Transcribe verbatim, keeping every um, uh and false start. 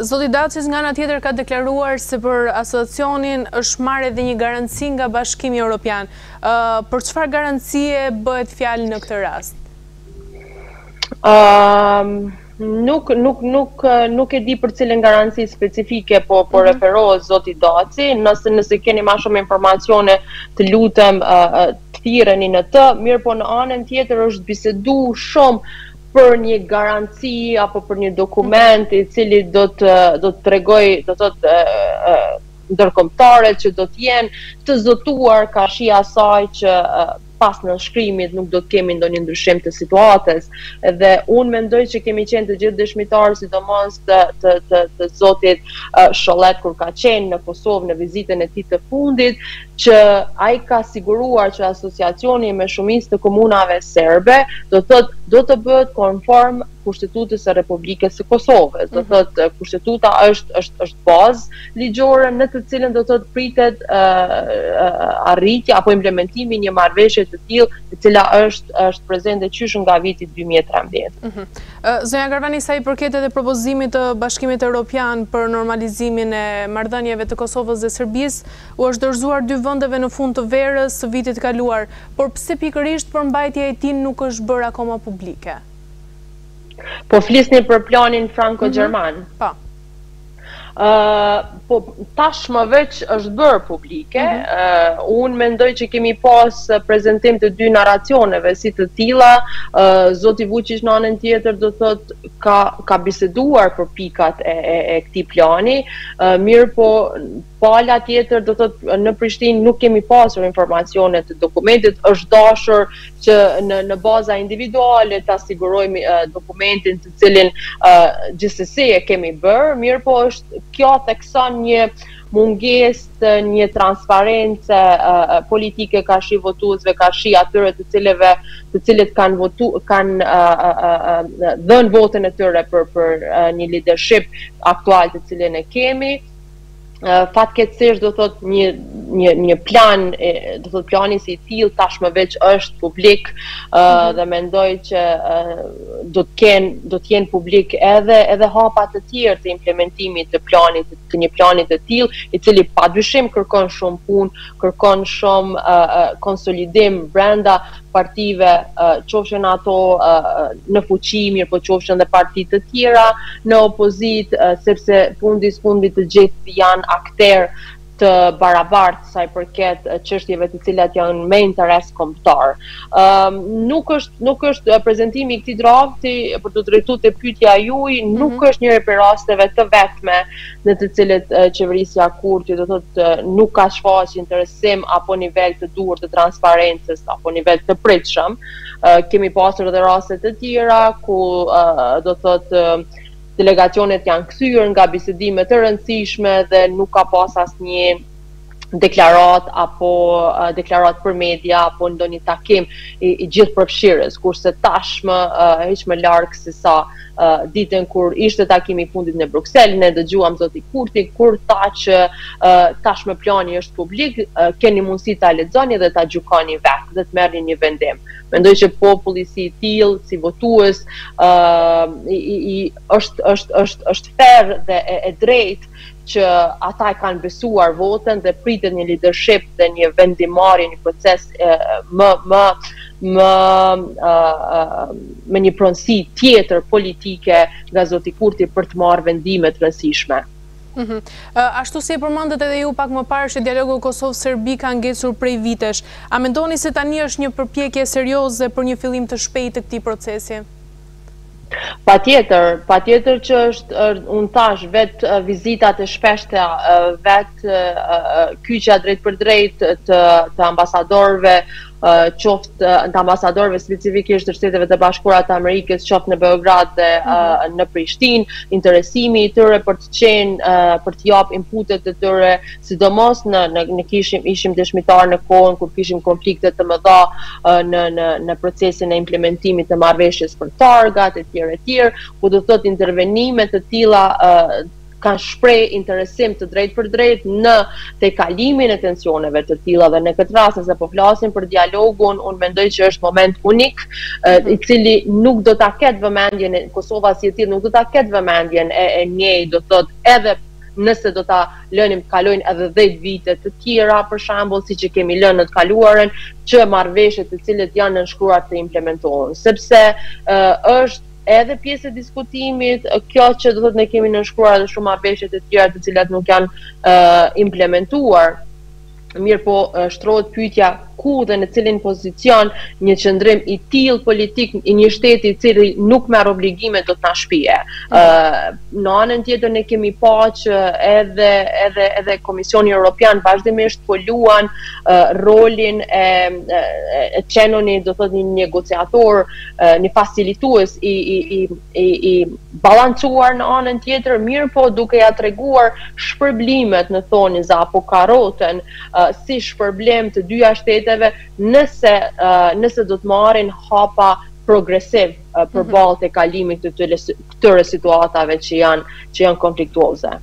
Zoti Dacis nga ana tjetër ka deklaruar se për asociacionin është marrë edhe një garanci nga Bashkimi Evropian. Për çfarë garancie bëhet fjalë në këtë rast? Um, nuk nuk nuk nuk e di për cilën garanci specifike po po referohet zoti Daci, nëse nëse keni më shumë informacione të lutem uh, thirreni në të, mirë po në anën tjetër është biseduar shumë për një garanci apo për një dokument i cili do të do të tregoj, do të thotë ndërkombëtare që do të jenë të zotuar ka shija asaj që pas në shkrimit nuk do të kemi ndonjë ndryshim të situatës dhe unë mendoj që kemi qenë të gjithë dëshmitarë sidomos të të të, të zotit uh, Shollet kur ka qenë në Kosovë në vizitën e tij të fundit që ai ka siguruar që asociacioni me shumicë të komunave serbe do të do të bëhet konform kushtetutës së Republikës së Kosovës. Do thotë kushtetuta është është është bazë ligjore në të cilën do thotë pritet uh, arritja apo implementimi i një marrëveshje të tillë, e cila është është prezente qysh nga viti dy mijë e trembëdhjetë. Uh-huh. Zonja Garvani, sa i përket edhe propozimit të Bashkimit Evropian për normalizimin e marrëdhënieve të Kosovës dhe Serbisë, u është dorëzuar dy vendeve në fund të verës së vitit kaluar, por pse pikërisht përmbajtja e tij nuk është bërë akoma publike? Po flisni për planin Franco-German. Mm -hmm. Pa. Uh, po tashmë veç është bërë publike. Mm -hmm. uh, unë mendoj që kemi pas prezentim të dy naracioneve si të tilla. Uh, Zoti Vučić në anën tjetër do thot ka ka biseduar për pikat e e, e këtij plani. Uh, mirë po pala tjetër do thot në Prishtinë nuk kemi pasur informacione të dokumentit. Është dashur që në në baza individuale ta sigurojmë uh, dokumentin të cilin uh, gjithsesi e kemi bërë. Mirë po është kjo thekson një mungesë, një transparencë uh, politike ka shi votuesve, ka shi atyre të cilëve, të cilët kanë votu, kanë uh, uh, uh, dhënë votën e tyre për për uh, një leadership aktual të cilën e kemi. Uh, fatkeqësisht do thot një një një plan e, do thot plani si i tillë tashmë veç është publik uh, mm-hmm. dhe mendoj që uh, do të kenë do të jenë publik edhe edhe hapa të tjerë të implementimit të planit të një planit të tillë i cili padyshim kërkon shumë punë, kërkon shumë uh, konsolidim brenda partive, uh, qofshin ato uh, në fuqi, mirë po qofshin dhe partitë të tjera në opozit, uh, sepse fundis fundit të gjithë janë akter të barabartë sa i përket çështjeve të cilat janë me interes kombëtar. Um, nuk është nuk është prezantimi i këtij drafti për të drejtuar te pyetja juaj, nuk mm-hmm. është njëri prej rasteve të vetme në të cilët uh, qeverisja Kurti do thotë uh, nuk ka shfaqur interesim apo nivel të duhur të transparencës apo nivel të pritshëm. Uh, kemi pasur edhe raste të tjera ku uh, do thotë uh, delegacionet janë kthyer nga bisedime të rëndësishme dhe nuk ka pas asnjë deklarat apo uh, deklarat për media apo ndonjë takim i, i gjithë përfshirës, kurse tashmë uh, hiç më larg se sa uh, ditën kur ishte takimi i fundit në Brukseli, ne dëgjuam zoti Kurti kur tha që uh, tashmë plani është publik, uh, keni mundësi ta lexoni dhe ta gjykoni vetë dhe të merrni një vendim. Mendoj që populli si i tillë, si votues, uh, i, i është është është është fair dhe e, e drejtë që ata e kanë besuar votën dhe pritet një leadership dhe një vendimarrje, një proces e, më më më e, me një pronësi tjetër politike nga zoti Kurti për të marrë vendime të rëndësishme. Mm-hmm. uh, ashtu si e përmendët edhe ju pak më parë që dialogu Kosovë-Serbi ka ngecur prej vitesh. A mendoni se tani është një përpjekje serioze për një fillim të shpejtë të këtij procesi? Patjetër, patjetër që është unë tash vet vizitat e shpeshta, vet kyçja drejt për drejt të të ambasadorëve, qoftë të ambasadorëve specifikisht të Shteteve të Bashkuara të Amerikës, qoftë në Beograd dhe mm-hmm. në Prishtinë, interesimi i tyre për të qenë për të jap inputet të tyre, sidomos në në kishim ishim dëshmitar në kohën kur kishim konflikte të mëdha në në në procesin e implementimit të marrëveshjes për targat e tjerë e tjerë, ku do të thotë intervenime të tilla kanë shpreh interesim të drejtë për drejtë në tekalimin e tensioneve të tilla dhe në këtë rast nëse po flasim për dialogun, unë mendoj që është moment unik, i cili nuk do ta ketë vëmendjen e Kosova si e tillë, nuk do ta ketë vëmendjen e, e njëj, do thotë edhe nëse do ta lënim të kalojnë edhe dhjetë vite të tjera, për shembull, siç e kemi lënë në të kaluarën, që marrëveshjet të cilët janë nënshkruar të implementohen, sepse uh, është edhe pjesë e diskutimit, kjo që do thotë ne kemi nënshkruar edhe shumë marrëveshje të tjera të cilat nuk janë uh, implementuar. Mirë po uh, shtrohet pyetja ku dhe në cilin pozicion një qëndrim i tillë politik i një shteti i cili nuk merr obligime do të na shpije. Ë, në anën tjetër ne kemi pa që edhe edhe edhe Komisioni Europian vazhdimisht po luan uh, rolin e e çenoni do thotë një negociator, uh, një facilitues i i i i, i balancuar në anën tjetër, mirë po duke ja treguar shpërblimet në thonjza apo karrotën uh, si shpërblim të dyja shtetet nëse uh, nëse do të marrin hapa progresiv uh, përballë të kalimit të këtyre situatave që janë që janë konfliktuoze.